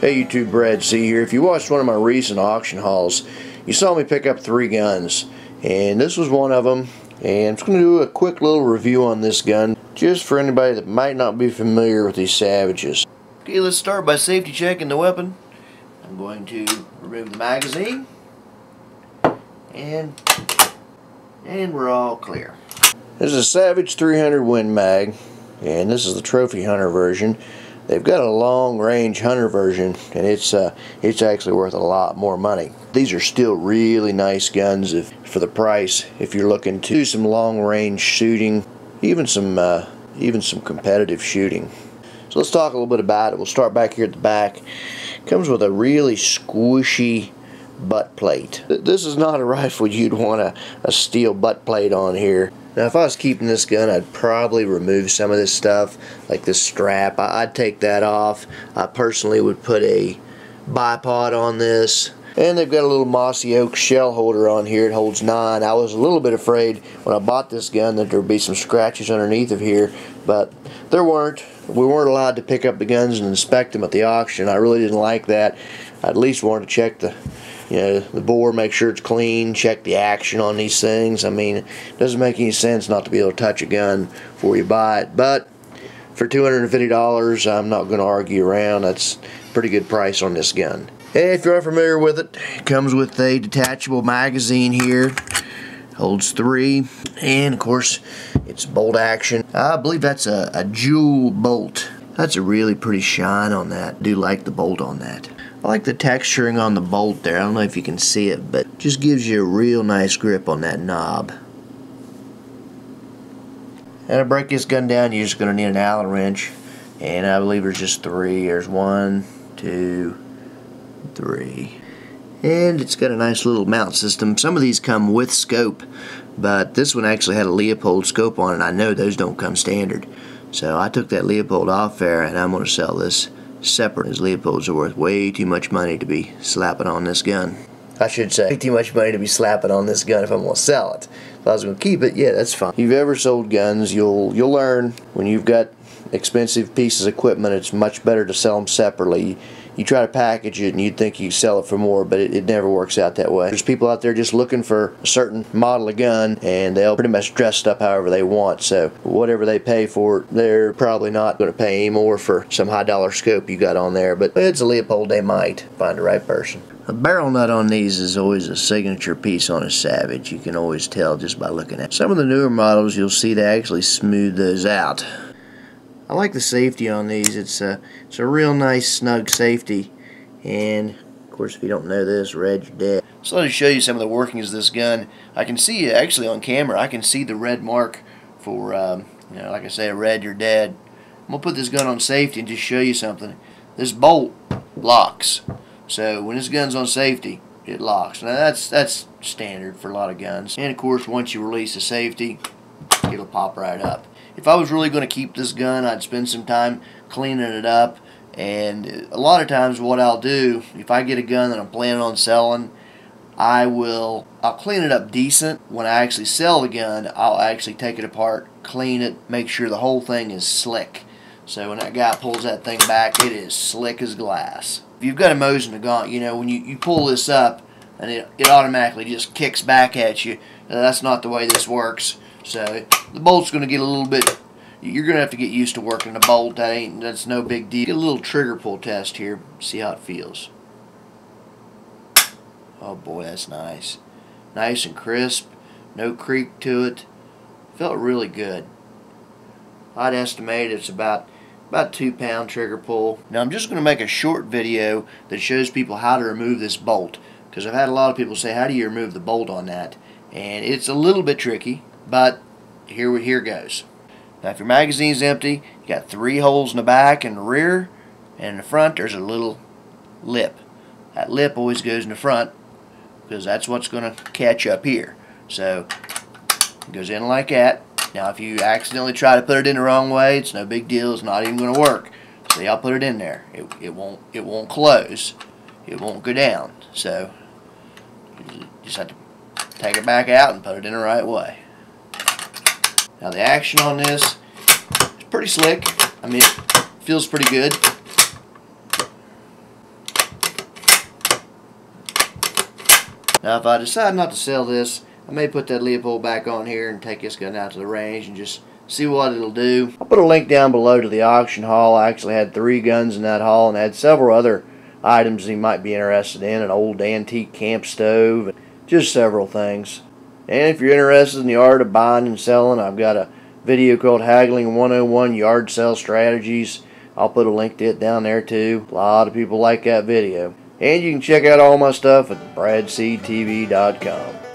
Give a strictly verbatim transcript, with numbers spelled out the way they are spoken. Hey YouTube, Brad C here. If you watched one of my recent auction hauls, you saw me pick up three guns, and this was one of them, and I'm just going to do a quick little review on this gun just for anybody that might not be familiar with these Savages. Okay, let's start by safety checking the weapon. I'm going to remove the magazine, and, and we're all clear. This is a Savage three hundred Win Mag, and this is the Trophy Hunter version. They've got a long-range hunter version, and it's uh, it's actually worth a lot more money. These are still really nice guns if, for the price. If you're looking to do some long-range shooting, even some uh, even some competitive shooting. So let's talk a little bit about it. We'll start back here at the back. Comes with a really squishy butt plate. This is not a rifle you'd want a, a steel butt plate on here. Now if I was keeping this gun, I'd probably remove some of this stuff, like this strap. I, I'd take that off. I personally would put a bipod on this. And they've got a little mossy oak shell holder on here. It holds nine. I was a little bit afraid when I bought this gun that there would be some scratches underneath of here, but there weren't. We weren't allowed to pick up the guns and inspect them at the auction. I really didn't like that. I at least wanted to check the You know, the bore, make sure it's clean, check the action on these things. I mean, it doesn't make any sense not to be able to touch a gun before you buy it. But for two hundred fifty dollars, I'm not going to argue around. That's a pretty good price on this gun. Hey, if you're not familiar with it, it comes with a detachable magazine here. Holds three. And, of course, it's bolt action. I believe that's a, a jewel bolt. That's a really pretty shine on that. I do like the bolt on that. I like the texturing on the bolt there. I don't know if you can see it, but it just gives you a real nice grip on that knob. And to break this gun down, you're just going to need an Allen wrench. And I believe there's just three. There's one, two, three. And it's got a nice little mount system. Some of these come with scope, but this one actually had a Leupold scope on it. I know those don't come standard. So I took that Leupold off there, and I'm going to sell this separate, as Leopolds are worth way too much money to be slapping on this gun. I should say, too much money to be slapping on this gun if I'm going to sell it. If I was going to keep it, yeah, that's fine. If you've ever sold guns, you'll you'll learn when you've got expensive pieces of equipment, it's much better to sell them separately. You try to package it and you'd think you sell it for more, but it, it never works out that way. There's people out there just looking for a certain model of gun, and they'll pretty much dress it up however they want. So whatever they pay for it, they're probably not going to pay any more for some high dollar scope you got on there, but it's a Leupold, they might find the right person. A barrel nut on these is always a signature piece on a Savage. You can always tell just by looking at it. Some of the newer models, you'll see they actually smooth those out. I like the safety on these. It's a, it's a real nice snug safety, and of course if you don't know this, red, you're dead. So let me show you some of the workings of this gun. I can see, actually on camera, I can see the red mark for, um, you know, like I say, red, you're dead. I'm going to put this gun on safety and just show you something. This bolt locks. So when this gun's on safety, it locks. Now that's, that's standard for a lot of guns. And of course once you release the safety, it'll pop right up. If I was really going to keep this gun, I'd spend some time cleaning it up, and a lot of times what I'll do, if I get a gun that I'm planning on selling, I will, I'll clean it up decent. When I actually sell the gun, I'll actually take it apart, clean it, make sure the whole thing is slick. So when that guy pulls that thing back, it is slick as glass. If you've got a Mosin Nagant, you know, when you, you pull this up, and it, it automatically just kicks back at you. Now, that's not the way this works. So the bolt's going to get a little bit, you're going to have to get used to working the bolt. That ain't, that's no big deal. Get a little trigger pull test here, see how it feels. Oh boy, that's nice. Nice and crisp, no creak to it. Felt really good. I'd estimate it's about, about two pound trigger pull. Now I'm just going to make a short video that shows people how to remove this bolt, because I've had a lot of people say, how do you remove the bolt on that? And it's a little bit tricky. But here here goes. Now if your magazine's empty, you got three holes in the back and the rear, and in the front there's a little lip. That lip always goes in the front because that's what's going to catch up here. So it goes in like that. Now if you accidentally try to put it in the wrong way, it's no big deal. It's not even going to work. See, I'll put it in there. It, it won't it won't close. It won't go down. So you just have to take it back out and put it in the right way. Now the action on this is pretty slick. I mean, it feels pretty good. Now if I decide not to sell this, I may put that Leupold back on here and take this gun out to the range and just see what it'll do. I'll put a link down below to the auction haul. I actually had three guns in that haul and had several other items you might be interested in, an old antique camp stove, and just several things. And if you're interested in the art of buying and selling, I've got a video called Haggling one oh one Yard Sale Strategies. I'll put a link to it down there too. A lot of people like that video. And you can check out all my stuff at Brad C T V dot com.